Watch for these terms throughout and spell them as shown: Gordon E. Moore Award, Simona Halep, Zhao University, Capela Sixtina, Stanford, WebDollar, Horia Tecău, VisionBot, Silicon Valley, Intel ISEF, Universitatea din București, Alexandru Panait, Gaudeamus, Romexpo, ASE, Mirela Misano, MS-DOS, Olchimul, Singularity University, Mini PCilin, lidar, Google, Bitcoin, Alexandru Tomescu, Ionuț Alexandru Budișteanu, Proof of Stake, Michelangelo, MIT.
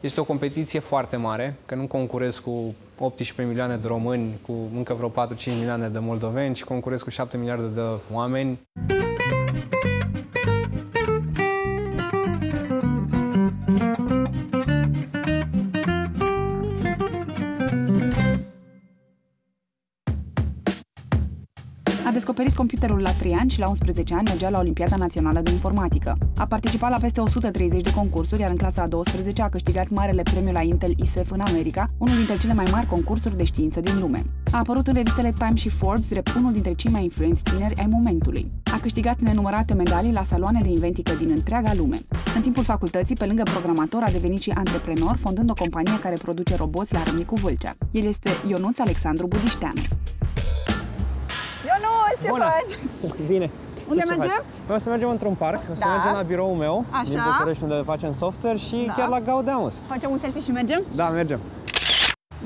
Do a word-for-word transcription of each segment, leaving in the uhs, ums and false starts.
Este o competiție foarte mare, că nu concurez cu optsprezece milioane de români, cu încă vreo patru-cinci milioane de moldoveni, ci concurez cu șapte miliarde de oameni. A descoperit computerul la trei ani și la unsprezece ani mergea la Olimpiada Națională de Informatică. A participat la peste o sută treizeci de concursuri, iar în clasa a douăsprezecea a câștigat marele premiu la Intel I S E F în America, unul dintre cele mai mari concursuri de știință din lume. A apărut în revistele Time și Forbes drept unul dintre cei mai influenți tineri ai momentului. A câștigat nenumărate medalii la saloane de inventică din întreaga lume. În timpul facultății, pe lângă programator, a devenit și antreprenor, fondând o companie care produce roboți la Râmnicu Vâlcea. El este Ionuț Alexandru Budișteanu. Ce Bună. faci? Bine. Unde mergem? Noi o să mergem într-un parc, o să da. mergem la biroul meu, Așa. din București, unde facem software și da. chiar la Gaudeamus. Facem un selfie și mergem? Da, mergem.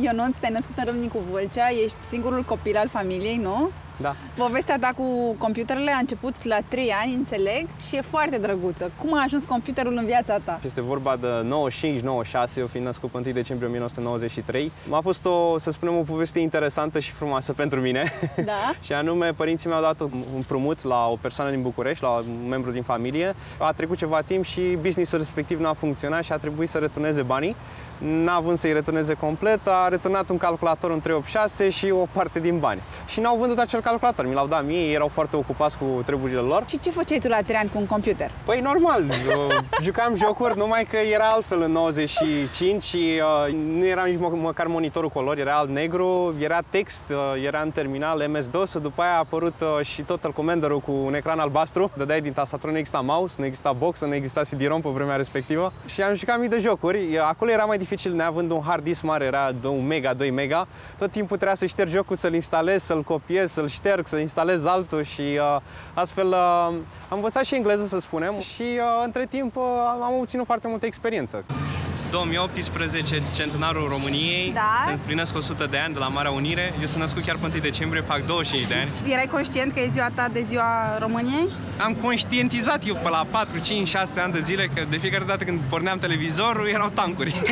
Ionuț, te-ai născut în Râmnicu Vâlcea, ești singurul copil al familiei, nu? Da. Povestea ta cu computerele a început la trei ani, înțeleg, și e foarte drăguță. Cum a ajuns computerul în viața ta? Este vorba de nouăzeci și cinci nouăzeci și șase, eu fiind născut pe întâi decembrie o mie nouă sute nouăzeci și trei. A fost o, să spunem, o poveste interesantă și frumoasă pentru mine. Da. Și anume, părinții mi-au dat un împrumut la o persoană din București, la un membru din familie. A trecut ceva timp și businessul respectiv nu a funcționat și a trebuit să returneze banii. N-având să-i returneze complet, a returnat un calculator, un trei opt șase și o parte din bani. Și n-au vândut acel calculator, mi l-au dat mie, ei erau foarte ocupați cu treburile lor. Și ce făceai tu la trei ani cu un computer? Păi normal, jucam jocuri, numai că era altfel în nouăzeci și cinci și uh, nu era nici mă măcar monitorul color, era alb-negru, era text, uh, era în terminal M S DOS, după aia a apărut uh, și Total Commander-ul cu un ecran albastru, dădeai din tastatură, nu exista mouse, nu exista box, nu exista C D ROM pe vremea respectivă și am jucat mii de jocuri, acolo era mai dificil, neavând un hard disk mare, era de un mega, doi mega, tot timpul trebuia să șterg jocul, să-l instalez, să-l copiez, să-l șterg, să instalez altul și uh, astfel uh, am învățat și engleză, să spunem, și uh, între timp uh, am obținut foarte multă experiență. două mii optsprezece, centenarul României, da. se împlinesc o sută de ani de la Marea Unire. Eu sunt născut chiar pe întâi decembrie, fac douăzeci și cinci de ani. Erai conștient că e ziua ta de ziua României? Am conștientizat eu pe la patru, cinci, șase ani de zile că de fiecare dată când porneam televizorul erau tancuri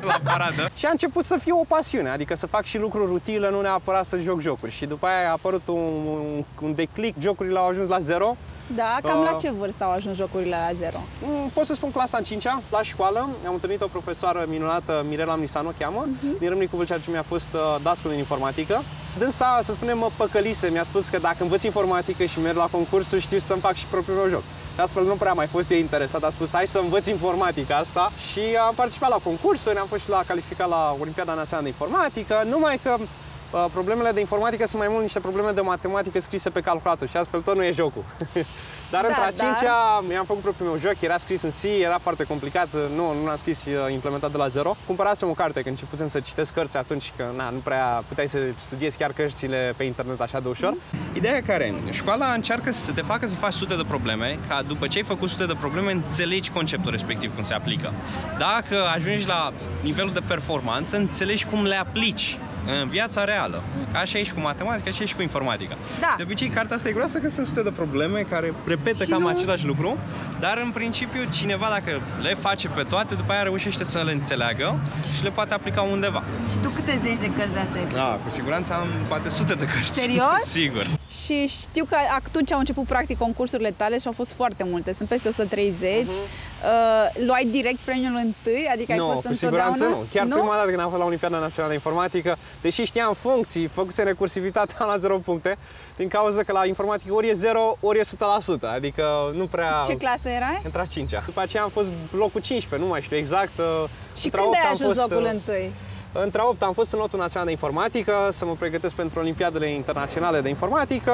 la paradă. Și a început să fie o pasiune, adică să fac și lucruri utile, nu neapărat să joc jocuri. Și după aia a apărut un, un declic, jocurile au ajuns la zero. Da, cam uh, la ce vârstă au ajuns jocurile la zero? Pot să spun clasa a cincea, la școală. Am întâlnit o profesoară minunată, Mirela Misano o cheamă, uh-huh. din Râmnicu Vâlcea, ce mi-a fost uh, dascăl în informatică. Dânsa, să spunem, mă păcălise, mi-a spus că dacă învăț informatică și merg la concursul, știu să-mi fac și propriul meu joc. Și astfel nu prea mai fost eu interesat, a spus hai să învăț informatica asta și am participat la concursuri, am fost și la calificat la Olimpiada Națională de Informatică, numai că problemele de informatică sunt mai mult niște probleme de matematică scrise pe calculator și astfel tot nu e jocul. Dar da, între a cincea mi-am făcut propriul meu joc, era scris în C, era foarte complicat, nu, nu l-am scris implementat de la zero. Cumpărasem o carte, că începusem să citesc cărți atunci, că na, nu prea puteai să studiezi chiar cărțile pe internet așa de ușor. Ideea care, școala încearcă să te facă să faci sute de probleme, ca după ce ai făcut sute de probleme, înțelegi conceptul respectiv, cum se aplică. Dacă ajungi la nivelul de performanță, înțelegi cum le aplici în viața reală. Așa e și cu matematica, așa e și cu informatica. Da. De obicei, cartea asta e groasă că sunt sute de probleme care repetă și cam nu... același lucru, dar în principiu cineva dacă le face pe toate, după aia reușește să le înțeleagă și le poate aplica undeva. Și tu câte zeci de cărți de astea ai făcut? Da, cu siguranță am poate sute de cărți. Serios? Sigur. Și știu că atunci au început practic concursurile tale și au fost foarte multe, sunt peste o sută treizeci. Uh-huh. uh, luai direct premiul întâi, adică no, ai fost întotdeauna? Nu, cu siguranță nu. Chiar nu? Prima dată când am fost la Olimpiada Națională de Informatică, deși știam funcții, făcuse recursivitatea la zero puncte, din cauza că la informatică ori e zero, ori e o sută la sută, adică nu prea... Ce clasă erai? Între a cincea. După aceea am fost locul cincisprezece, nu mai știu exact. Și când ai ajuns locul întâi? Între opt am fost în lotul național de informatică, să mă pregătesc pentru Olimpiadele Internaționale de Informatică.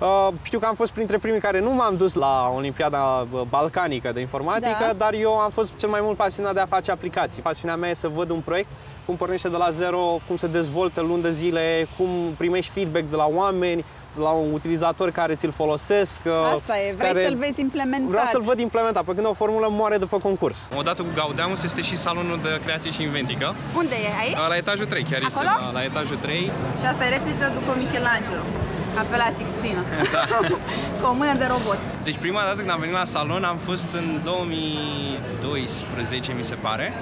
Uh, știu că am fost printre primii care nu m-am dus la Olimpiada Balcanică de Informatică, da. dar eu am fost cel mai mult pasionat de a face aplicații. Pasiunea mea e să văd un proiect, cum pornește de la zero, cum se dezvoltă luni de zile, cum primești feedback de la oameni, la un utilizator care ți-l folosesc. Asta e, vrei să-l vezi implementat. Vreau să-l văd implementat, pentru că o formulă moare după concurs. Odată cu Gaudeamus este și salonul de creație și inventică. Unde e? Aici? La etajul trei, chiar este la, la etajul trei. Și asta e replică după Michelangelo. Capela Sixtina, da. cu o mână de robot. Deci prima dată când am venit la salon am fost în două mii doisprezece, mi se pare.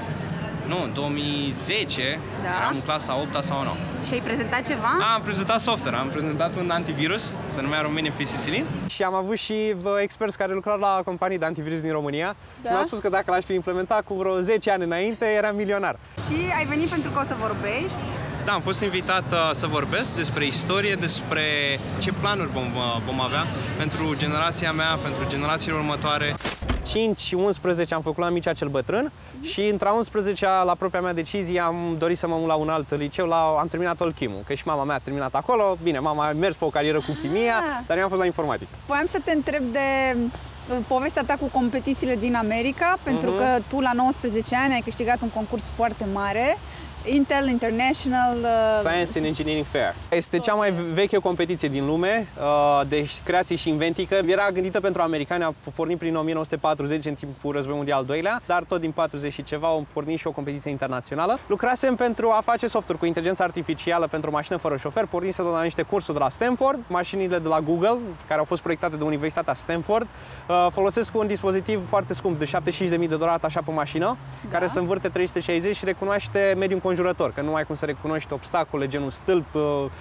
Nu, în două mii zece, da. Am în clasa a opta sau nouă. Și ai prezentat ceva? Da, am prezentat software, am prezentat un antivirus, se numea Mini PCilin. Și am avut și experți care lucrau la companii de antivirus din România. Da. Mi-au spus că dacă l-aș fi implementat cu vreo zece ani înainte, eram milionar. Și ai venit pentru că o să vorbești? Da, am fost invitat uh, să vorbesc despre istorie, despre ce planuri vom, uh, vom avea pentru generația mea, pentru generațiile următoare. cinci unsprezece am făcut la Micea cel Bătrân și între a unsprezecea, la propria mea decizie, am dorit să mă mut la un alt liceu, la, am terminat Olchimul, că și mama mea a terminat acolo. Bine, mama a mers pe o carieră cu chimia, ah. dar eu am fost la informatic. Voiam să te întreb de povestea ta cu competițiile din America, pentru uh-huh. că tu la nouăsprezece ani ai câștigat un concurs foarte mare, Intel International uh... Science and Engineering Fair. Este cea mai veche competiție din lume uh, de creație și inventică. Era gândită pentru americani, a pornit prin o mie nouă sute patruzeci în timpul Războiului Mondial al doilea, dar tot din patruzeci și ceva au pornit și o competiție internațională. Lucrasem pentru a face software cu inteligență artificială pentru o mașină fără șofer, pornise de la niște cursuri de la Stanford, mașinile de la Google, care au fost proiectate de Universitatea Stanford, uh, folosesc un dispozitiv foarte scump de șaptezeci și cinci de mii de dolari atașat pe mașină, da. Care se învârte trei sute șaizeci și recunoaște mediul conjurător. Că nu ai cum să recunoști obstacole, genul stâlp,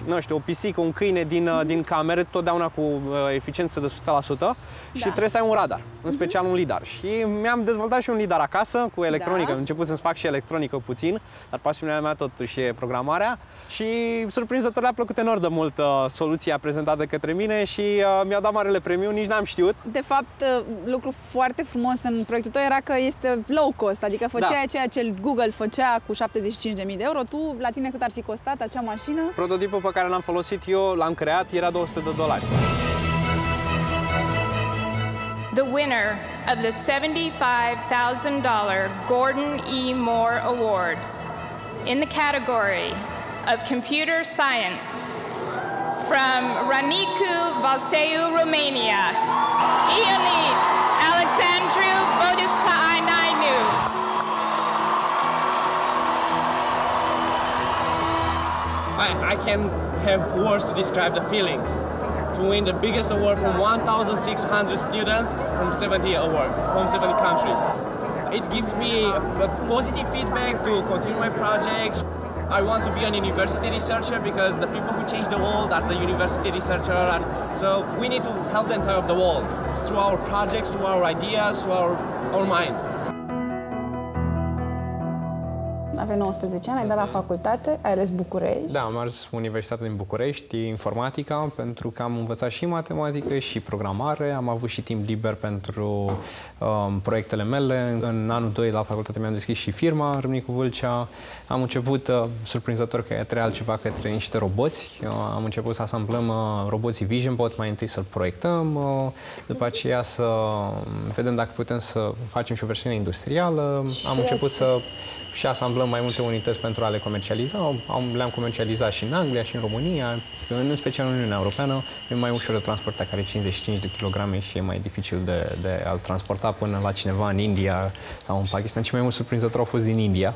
nu știu, o pisică, un câine din, mm-hmm. din cameră, totdeauna cu eficiență de o sută la sută, da. Și trebuie să ai un radar, în special mm-hmm. un lidar. Și mi-am dezvoltat și un lidar acasă, cu electronică, da. Am început să-mi fac și electronică puțin, dar pasiunea mea totuși e programarea. Și surprinzător le-a plăcut enorm de mult uh, soluția prezentată către mine și uh, mi-au dat marele premiu, nici n-am știut. De fapt, lucru foarte frumos în proiectul tău era că este low cost, adică făceai da. ceea ce Google făcea cu șaptezeci și cinci de mii de euro, tu, la tine cât ar fi costat acea mașină? Prototipul pe care l-am folosit eu, l-am creat, era două sute de dolari. The winner of the seventy-five thousand dollar Gordon E. Moore Award in the category of Computer Science from Ranicu, Valseu, Romania, Ionuț Alexandru Budișteanu. I, I can't have words to describe the feelings to win the biggest award from one thousand six hundred students from seventy award from seventy countries. It gives me a, a positive feedback to continue my projects. I want to be an university researcher because the people who change the world are the university researcher, and so we need to help the entire of the world through our projects, through our ideas, through our, our mind. Aveai nouăsprezece ani, ai dat la facultate, ai ales București. Da, am ales Universitatea din București, informatica, pentru că am învățat și matematică și programare. Am avut și timp liber pentru um, proiectele mele. În anul doi la facultate mi-am deschis și firma Râmnicu Vâlcea. Am început, uh, surprinzător că e altceva, către niște roboți. Uh, am început să asamblăm uh, roboții VisionBot, mai întâi să-l proiectăm, uh, după aceea să vedem dacă putem să facem și o versiune industrială. Ce? Am început să și asamblăm mai multe unități pentru a le comercializa. Le-am comercializat și în Anglia, și în România, în special în Uniunea Europeană. E mai ușor de transportat, care e cincizeci și cinci de kilograme și e mai dificil de, de a-l transporta până la cineva în India sau în Pakistan. Și mai mult surprinzător au fost din India.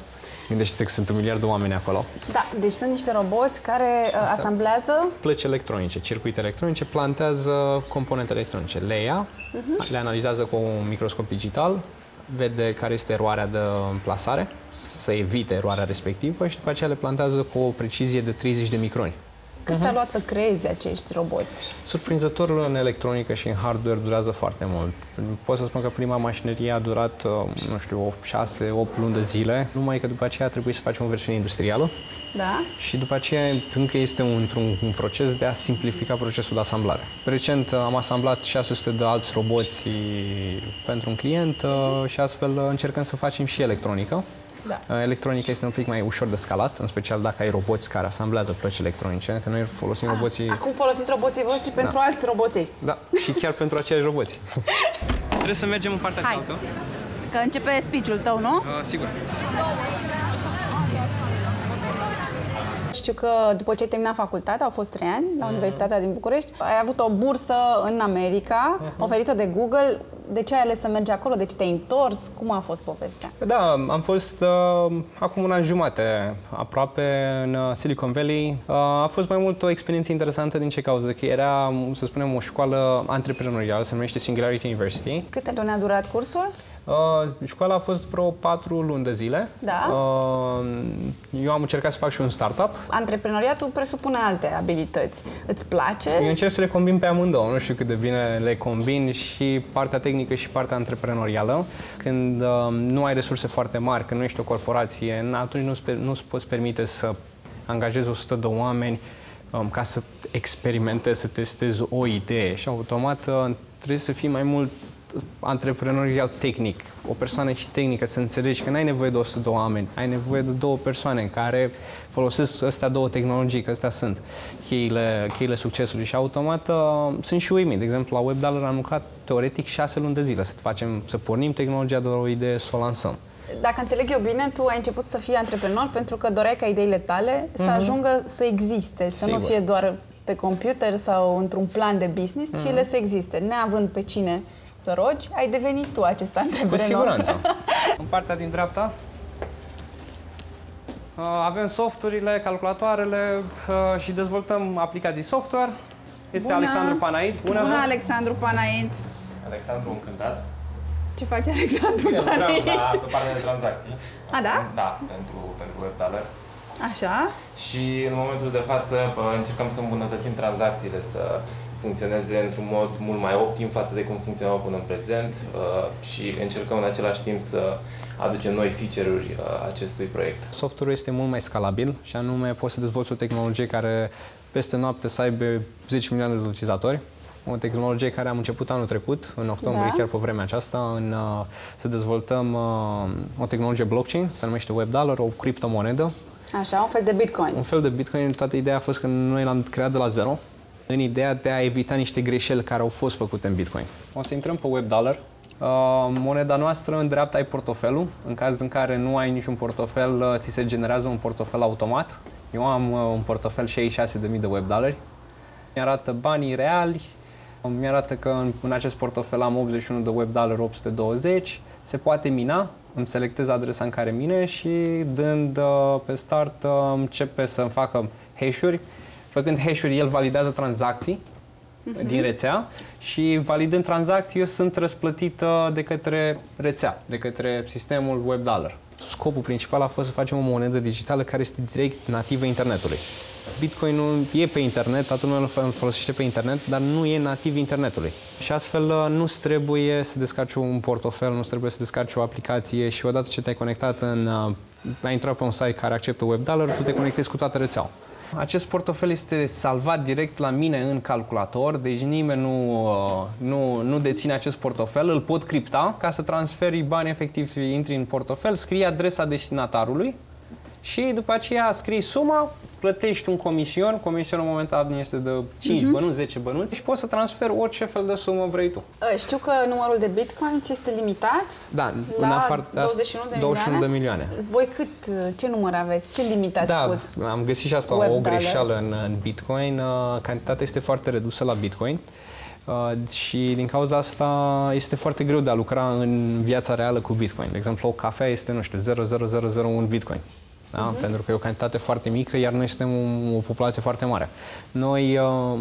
Gândește-te că sunt un miliard de oameni acolo. Da, deci sunt niște roboți care Asta. asamblează... Plăci electronice, circuite electronice, plantează componente electronice. Le ia, uh-huh. le analizează cu un microscop digital, vede care este eroarea de plasare, să evite eroarea respectivă și după aceea le plantează cu o precizie de treizeci de microni. Cât ți-a luat să creezi acești roboți? Surprinzătorul în electronică și în hardware durează foarte mult. Pot să spun că prima mașinărie a durat, nu știu, șase opt luni de zile, numai că după aceea a trebuit să facem o versiune industrială. Da. Și după aceea încă este într-un un proces de a simplifica procesul de asamblare. Recent am asamblat șase sute de alți roboți pentru un client și astfel încercăm să facem și electronică. Da. Electronica este un pic mai ușor de scalat, în special dacă ai roboți care asamblează plăci electronice, că noi folosim ah, roboții... Acum folosiți roboții voștri da. pentru alți roboții. Da, și chiar pentru aceiași roboți. Trebuie să mergem în partea cealaltă. Că începe speech-ul tău, nu? Uh, sigur. Știu că după ce ai terminat facultatea, au fost trei ani la Universitatea din București, ai avut o bursă în America, uh-huh. oferită de Google. De ce ai ales să mergi acolo? De ce te-ai întors? Cum a fost povestea? Da, am fost uh, acum un an jumate, aproape, în Silicon Valley. Uh, a fost mai mult o experiență interesantă din ce cauză, că era, să spunem, o școală antreprenorială, se numește Singularity University. Câte luni a durat cursul? Uh, școala a fost vreo patru luni de zile. Da. Uh, eu am încercat să fac și un startup. Antreprenoriatul presupune alte abilități. Îți place? Eu încerc să le combin pe amândouă. Nu știu cât de bine le combin, și partea tehnică și partea antreprenorială. Când uh, nu ai resurse foarte mari, când nu ești o corporație, atunci nu-ți, nu-ți poți permite să angajezi o sută de oameni um, ca să experimentezi, să testezi o idee. Și automat uh, trebuie să fii mai mult antreprenorial tehnic, o persoană și tehnică, să înțelegi că n-ai nevoie de o sută de oameni, ai nevoie de două persoane care folosesc astea două tehnologii, că astea sunt cheile, cheile succesului. Și automat uh, sunt și uimit. De exemplu, la WebDollar am lucrat teoretic șase luni de zile să facem, să pornim tehnologia de la o idee, să o lansăm. Dacă înțeleg eu bine, tu ai început să fii antreprenor pentru că doreai ca ideile tale mm-hmm. să ajungă să existe, să Sigur. Nu fie doar pe computer sau într-un plan de business, mm-hmm. ci ele să existe. Neavând pe cine să rogi, ai devenit tu acest antreprenor. Cu siguranță. În partea din dreapta avem softurile, calculatoarele și dezvoltăm aplicații software. Este Bună. Alexandru Panait. Bună, Bună Alexandru Panait. Alexandru, încântat. Ce face Alexandru Panait? Eu lucram pe partea de tranzacții. A, da? Da, pentru, pentru WebDollar. Așa. Și în momentul de față încercăm să îmbunătățim tranzacțiile, să funcționeze într-un mod mult mai optim față de cum funcționau până în prezent uh, și încercăm în același timp să aducem noi feature-uri uh, acestui proiect. Software-ul este mult mai scalabil și anume poți să dezvolți o tehnologie care peste noapte să aibă zece milioane de utilizatori. O tehnologie care am început anul trecut, în octombrie, da. Chiar pe vremea aceasta, în, uh, să dezvoltăm uh, o tehnologie blockchain, se numește WebDollar, o criptomonedă. Așa, un fel de Bitcoin. Un fel de Bitcoin. Toată ideea a fost că noi l-am creat de la zero, în ideea de a evita niște greșeli care au fost făcute în Bitcoin. O să intrăm pe WebDollar. Uh, moneda noastră, în dreapta ai portofelul. În cazul în care nu ai niciun portofel, ți se generează un portofel automat. Eu am uh, un portofel șaizeci și șase de mii de WebDollar. Mi-arată banii reali. Mi-arată că în, în acest portofel am optzeci și unu de WebDollar, opt sute douăzeci. Se poate mina. Îmi selectez adresa în care mine și dând uh, pe start uh, începe să-mi facă hash-uri. Făcând hash-uri, el validează tranzacții uh-huh. din rețea și validând tranzacții, eu sunt răsplătită de către rețea, de către sistemul WebDollar. Scopul principal a fost să facem o monedă digitală care este direct nativă internetului. Bitcoinul e pe internet, toată lumea îl folosește pe internet, dar nu e nativ internetului. Și astfel nu-ți trebuie să descarci un portofel, nu-ți trebuie să descarci o aplicație și odată ce te-ai conectat în... ai intrat pe un site care acceptă WebDollar, tu te conectezi cu toată rețeaua. Acest portofel este salvat direct la mine în calculator, deci nimeni nu, nu, nu deține acest portofel, îl pot cripta ca să transferi bani efectiv, intri în portofel, scrii adresa destinatarului și după aceea scrii suma, plătești un comision, comisionul momentan este de cinci uh-huh. bănuți, zece bănuți și poți să transferi orice fel de sumă vrei tu. Știu că numărul de bitcoins este limitat da, la în afară, douăzeci și unu de milioane. Voi cât, ce număr aveți? Ce limitați da, pus? Am găsit și asta WebDollar. O greșeală în, în Bitcoin. Cantitatea este foarte redusă la Bitcoin și din cauza asta este foarte greu de a lucra în viața reală cu Bitcoin. De exemplu, o cafea este, nu știu, zero virgulă zero zero zero unu Bitcoin. Da? Uh-huh. Pentru că e o cantitate foarte mică, iar noi suntem o, o populație foarte mare. Noi, um,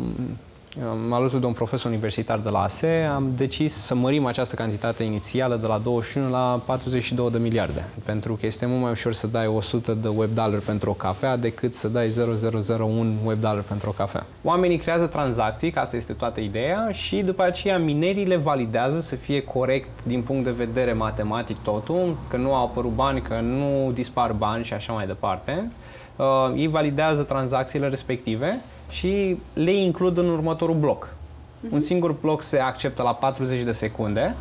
alături de un profesor universitar de la A S E, am decis să mărim această cantitate inițială de la douăzeci și unu la patruzeci și două de miliarde. Pentru că este mult mai ușor să dai o sută de WebDollar pentru o cafea decât să dai zero virgulă zero zero unu WebDollar pentru o cafea. Oamenii creează tranzacții, că asta este toată ideea, și după aceea minerii le validează să fie corect din punct de vedere matematic totul, că nu au apărut bani, că nu dispar bani și așa mai departe. Uh, ei validează tranzacțiile respective și le includ în următorul bloc. Uh-huh. Un singur bloc se acceptă la patruzeci de secunde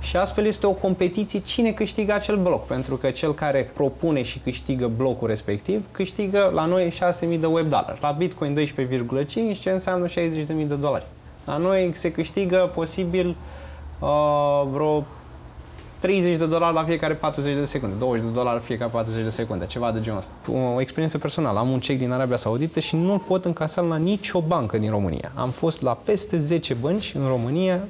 și astfel este o competiție cine câștigă acel bloc, pentru că cel care propune și câștigă blocul respectiv câștigă la noi șase mii de WebDollar, la Bitcoin doisprezece virgulă cinci, ce înseamnă șaizeci de mii de dolari. La noi se câștigă posibil uh, vreo treizeci de dolari la fiecare patruzeci de secunde, douăzeci de dolari la fiecare patruzeci de secunde, ceva de genul ăsta. O experiență personală. Am un cec din Arabia Saudită și nu-l pot încasa la nicio bancă din România. Am fost la peste zece bănci în România.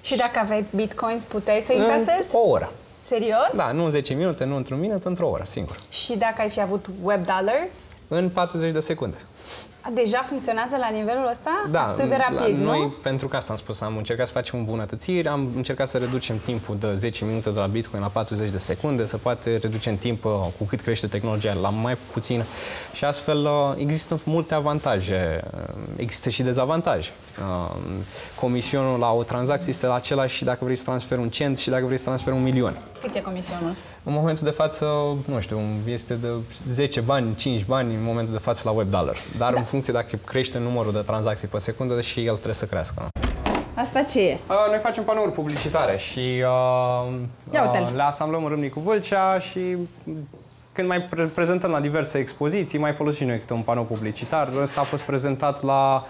Și dacă aveai bitcoins, puteai să încasezi? O oră. Serios? Da, nu în zece minute, nu într-un minut, într-o oră, singur. Și dacă ai fi avut WebDollar? În patruzeci de secunde. Deja funcționează la nivelul ăsta? Da, atât de rapid, la noi, nu? Pentru că asta am spus, am încercat să facem îmbunătățiri, am încercat să reducem timpul de zece minute de la Bitcoin la patruzeci de secunde, să poate reducem timp cu cât crește tehnologia la mai puțin și astfel există multe avantaje. Există și dezavantaje. Comisionul la o tranzacție este la același și dacă vrei să transferi un cent și dacă vrei să transferi un milion. Cât e comisionul? În momentul de față, nu știu, este de zece bani, cinci bani în momentul de față la WebDollar. Dar da. În funcție dacă crește numărul de tranzacții pe secundă și el trebuie să crească. Asta ce e? A, noi facem panouri publicitare și a, a, le asamblăm în Râmnicu Vâlcea și când mai pre prezentăm la diverse expoziții, mai folosim noi câte un panou publicitar. Ăsta a fost prezentat la,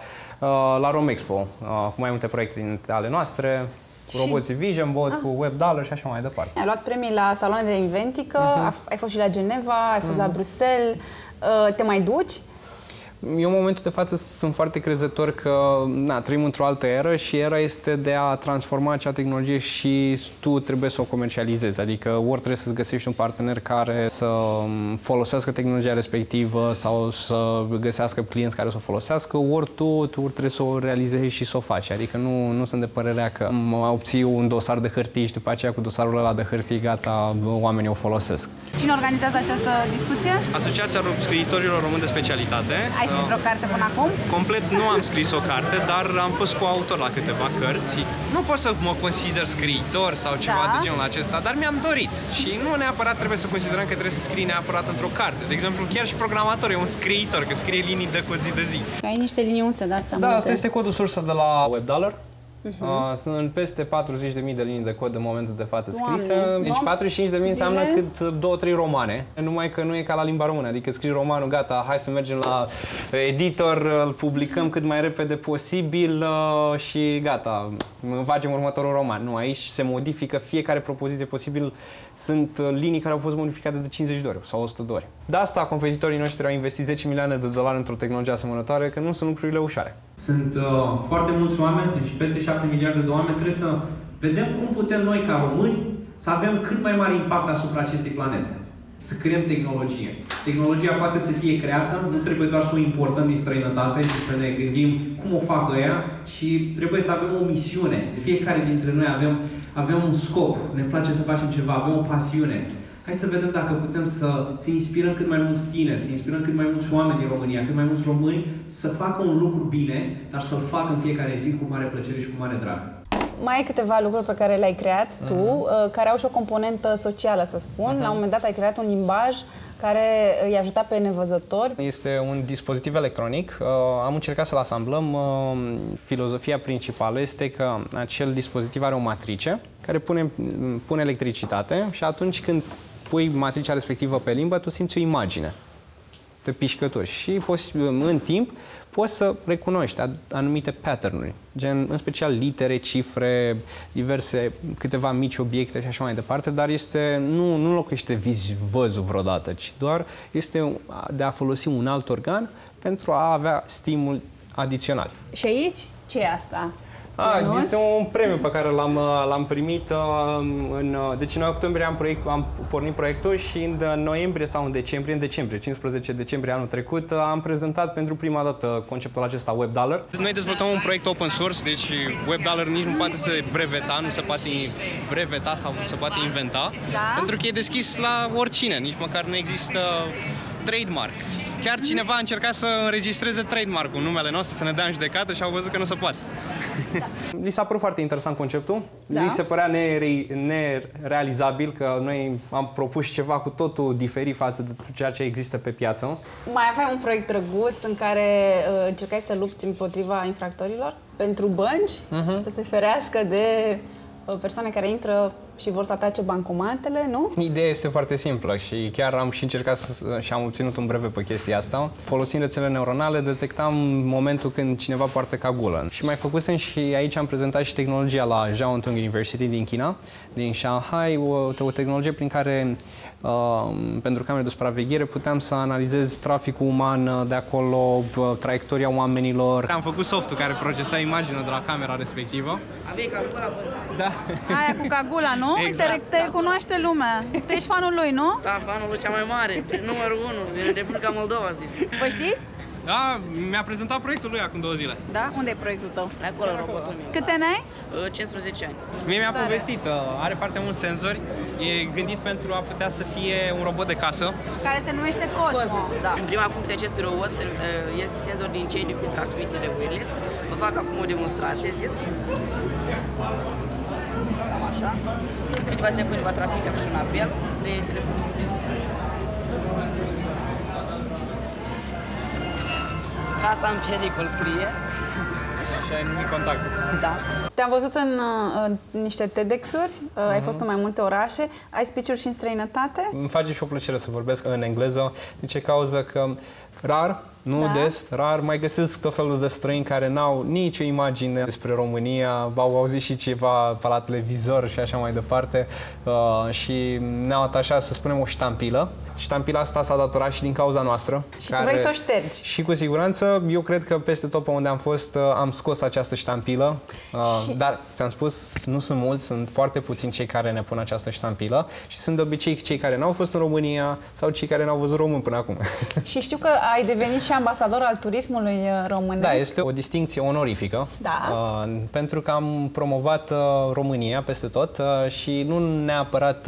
la Romexpo, cu mai multe proiecte ale noastre. Cu roboții VisionBot, ah. cu WebDollar și așa mai departe. Ai luat premii la saloane de inventică, uh-huh. ai fost și la Geneva, ai fost uh-huh. la Bruxelles. Te mai duci? Eu, în momentul de față, sunt foarte crezător că na, trăim într-o altă eră și era este de a transforma acea tehnologie și tu trebuie să o comercializezi. Adică ori trebuie să-ți găsești un partener care să folosească tehnologia respectivă sau să găsească clienți care să o folosească, ori tu, tu trebuie să o realizezi și să o faci. Adică nu, nu sunt de părerea că obții un dosar de hârtie și după aceea cu dosarul ăla de hârtie, gata, oamenii o folosesc. Cine organizează această discuție? Asociația Scriitorilor Români de Specialitate. Ai scris vreo carte până acum? Complet nu am scris o carte, dar am fost coautor la câteva cărți. Nu pot să mă consider scriitor sau ceva da. de genul acesta, dar mi-am dorit. Și nu neapărat trebuie să considerăm că trebuie să scrii neapărat într-o carte. De exemplu, chiar și programator e un scriitor, că scrie linii de cod zi de zi. Ai niște liniuțe de asta. Da, asta este codul sursă de la WebDollar. Uh-huh. Sunt peste patruzeci de mii de linii de cod în momentul de față scrise. Deci patruzeci și cinci de mii înseamnă cât două trei romane. Numai că nu e ca la limba română. Adică scrii romanul, gata, hai să mergem la editor, îl publicăm cât mai repede posibil și gata, facem următorul roman. Nu, aici se modifică fiecare propoziție posibil. Sunt linii care au fost modificate de cincizeci de ori sau o sută de ori. De asta competitorii noștri au investit zece milioane de dolari într-o tehnologie asemănătoare, că nu sunt lucrurile ușoare. Sunt uh, foarte mulți oameni, sunt și peste șapte miliarde de oameni, trebuie să vedem cum putem noi ca români să avem cât mai mare impact asupra acestei planete. Să creăm tehnologie. Tehnologia poate să fie creată, nu trebuie doar să o importăm din străinătate și să ne gândim cum o fac ăia, și trebuie să avem o misiune. Fiecare dintre noi avem, avem un scop, ne place să facem ceva, avem o pasiune. Hai să vedem dacă putem să, să inspirăm cât mai mulți tineri, să inspirăm cât mai mulți oameni din România, cât mai mulți români să facă un lucru bine, dar să-l facă în fiecare zi cu mare plăcere și cu mare drag. Mai ai câteva lucruri pe care le-ai creat uh-huh. tu, care au și o componentă socială, să spun. Uh-huh. La un moment dat ai creat un limbaj care îi ajuta pe nevăzători. Este un dispozitiv electronic. Am încercat să-l asamblăm. Filozofia principală este că acel dispozitiv are o matrice care pune, pune electricitate și atunci când pui matricea respectivă pe limbă, tu simți o imagine de pișcături și poți, în timp poți să recunoști anumite pattern-uri, gen în special litere, cifre, diverse, câteva mici obiecte și așa mai departe, dar este, nu, nu locuiește văzul vreodată, ci doar este de a folosi un alt organ pentru a avea stimul adițional. Și aici? Ce e asta? A, este un premiu pe care l-am primit. În, deci în octombrie am, proiect, am pornit proiectul și în noiembrie sau în decembrie, în decembrie, cincisprezece decembrie anul trecut, am prezentat pentru prima dată conceptul acesta WebDollar. Noi dezvoltăm un proiect open source, deci WebDollar nici nu poate să breveta, nu se poate breveta sau nu se poate inventa, da? pentru că e deschis la oricine, nici măcar nu există trademark. Chiar cineva a încercat să înregistreze trademark-ul, numele nostru, să ne dea în judecată și au văzut că nu se poate. Li s-a părut foarte interesant conceptul. Da. Li se părea nere nerealizabil că noi am propus ceva cu totul diferit față de ceea ce există pe piață. Mai aveai un proiect drăguț în care uh, încercai să lupți împotriva infractorilor pentru bănci, uh-huh. să se ferească de persoane care intră și vor să atace bancomatele, nu? Ideea este foarte simplă și chiar am și încercat să, și am obținut un brevet pe chestia asta. Folosind rețele neuronale, detectam momentul când cineva poartă cagulă. Și mai făcusem și aici am prezentat și tehnologia la Zhao University din China, din Shanghai, o, o tehnologie prin care uh, pentru camere de supraveghere puteam să analizez traficul uman de acolo, traiectoria oamenilor. Am făcut softul care procesa imaginea de la camera respectivă. Avei cagula? Da. Aia cu cagula, nu? Nu? Exact, te, te da. cunoaște lumea. Tu ești fanul lui, nu? Da, fanul lui cea mai mare, numărul unu, din Republica Moldova, zis. Vă știți? Da, mi-a prezentat proiectul lui acum două zile. Da? Unde e proiectul tău? Acolo, robotul meu. Câți ani ai? cincisprezece ani. Mie mi-a povestit, are foarte mulți senzori, e gândit pentru a putea să fie un robot de casă. Care se numește Cosmo. Cosmo, da. Prima funcție acestui robot este senzor din cei de pe transmiterile wireless. Vă fac acum o demonstrație, este așa. Câteva secunde va transmite un apel spre telefonul mobil. Casa în pericol, scrie. Și ai numit contactul. Da. Te-am văzut în, în niște TEDx-uri, mm-hmm. ai fost în mai multe orașe, ai speech-uri și în străinătate? Îmi face și o plăcere să vorbesc în engleză, din ce cauză că rar, nu da. des, rar, mai găsesc tot felul de străini care n-au nicio imagine despre România, au auzit și ceva pe la televizor și așa mai departe uh, și ne-au atașat, să spunem, o ștampilă. Ștampila asta s-a datorat și din cauza noastră. Și care... tu vrei să o ștergi. Și cu siguranță, eu cred că peste tot pe unde am fost, am scos această ștampilă, uh, și... dar, ți-am spus, nu sunt mulți, sunt foarte puțini cei care ne pun această ștampilă și sunt de obicei cei care n-au fost în România sau cei care n-au văzut român până acum. Și știu că ai devenit și ambasador al turismului românesc. Da, este o distincție onorifică, da. uh, pentru că am promovat uh, România peste tot uh, și nu neapărat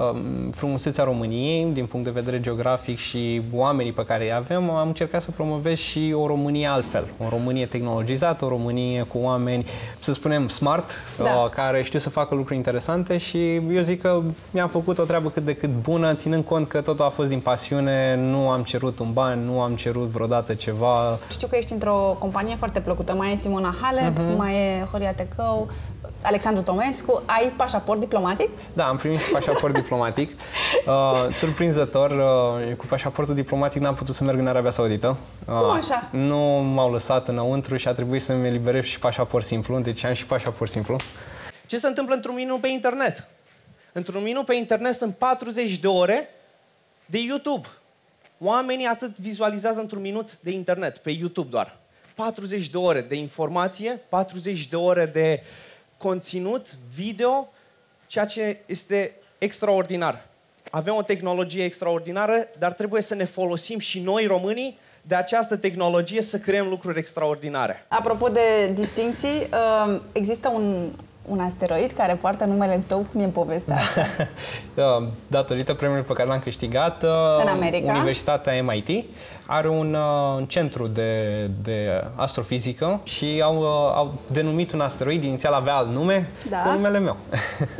uh, frumusețea României, din punct de vedere geografic și oamenii pe care îi avem, am încercat să promovez și o Românie altfel, o Românie tehnologizată, o Românie cu oameni, să spunem, smart, da. uh, care știu să facă lucruri interesante și eu zic că mi-am făcut o treabă cât de cât bună, ținând cont că totul a fost din pasiune, nu am cerut un ban, nu am cerut vreodată ceva. Știu că ești într-o companie foarte plăcută. Mai e Simona Halep, uh-huh. mai e Horia Tecău, Alexandru Tomescu. Ai pașaport diplomatic? Da, am primit și pașaport diplomatic. Uh, surprinzător, uh, cu pașaportul diplomatic n-am putut să merg în Arabia Saudită. Uh, Cum așa? Nu m-au lăsat înăuntru și a trebuit să-mi eliberez și pașaport simplu. Deci am și pașaport simplu. Ce se întâmplă într-un minut pe internet? Într-un minut pe internet sunt patruzeci de ore de YouTube. Oamenii atât vizualizează într-un minut de internet, pe YouTube doar. patruzeci de ore de informație, patruzeci de ore de conținut, video, ceea ce este extraordinar. Avem o tehnologie extraordinară, dar trebuie să ne folosim și noi, românii, de această tehnologie să creăm lucruri extraordinare. Apropo de distinții, există un... un asteroid care poartă numele tău, cum e în povestea asta? Datorită premiului pe care l-am câștigat, în America, Universitatea M I T are un uh, centru de, de astrofizică și au, uh, au denumit un asteroid, inițial avea alt nume, da. cu numele meu.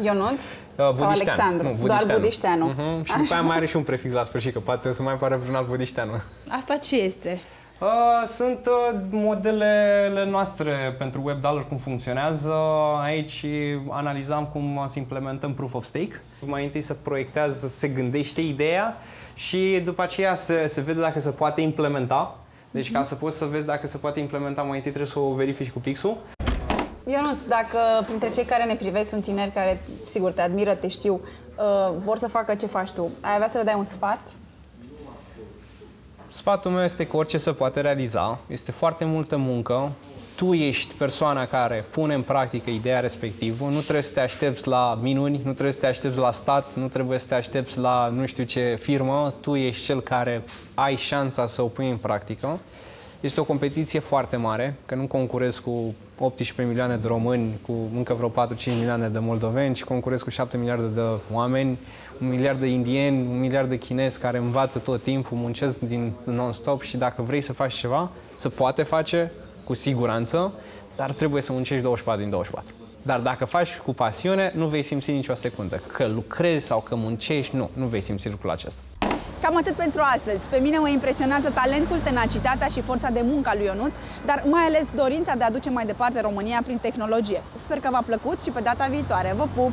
Ionuț? Sau Alexandru, nu, doar Budișteanu. Uh-huh. Și după aia mai are și un prefix la sfârșit, că poate să mai pare vreun alt Budișteanu. Asta ce este? Uh, sunt uh, modelele noastre pentru WebDollar, cum funcționează. Aici analizam cum să implementăm Proof of Stake. Mai întâi se proiectează, se gândește ideea și după aceea se, se vede dacă se poate implementa. Deci mm-hmm. ca să poți să vezi dacă se poate implementa, mai întâi trebuie să o verifici cu pixul. Ionuț, dacă printre cei care ne privesc sunt tineri care, sigur, te admiră, te știu, uh, vor să facă ce faci tu, ai avea să le dai un sfat? Sfatul meu este că orice se poate realiza, este foarte multă muncă, tu ești persoana care pune în practică ideea respectivă, nu trebuie să te aștepți la minuni, nu trebuie să te aștepți la stat, nu trebuie să te aștepți la nu știu ce firmă, tu ești cel care ai șansa să o pui în practică. Este o competiție foarte mare, că nu concurez cu optsprezece milioane de români, cu încă vreo patru cinci milioane de moldoveni, ci concurez cu șapte miliarde de oameni, un miliard de indieni, un miliard de chinezi care învață tot timpul, muncesc din non-stop și dacă vrei să faci ceva, se poate face cu siguranță, dar trebuie să muncești douăzeci și patru din douăzeci și patru. Dar dacă faci cu pasiune, nu vei simți nicio secundă. Că lucrezi sau că muncești, nu, nu vei simți lucrul acesta. Cam atât pentru astăzi. Pe mine mă impresionează talentul, tenacitatea și forța de muncă a lui Ionuț, dar mai ales dorința de a duce mai departe România prin tehnologie. Sper că v-a plăcut și pe data viitoare. Vă pup!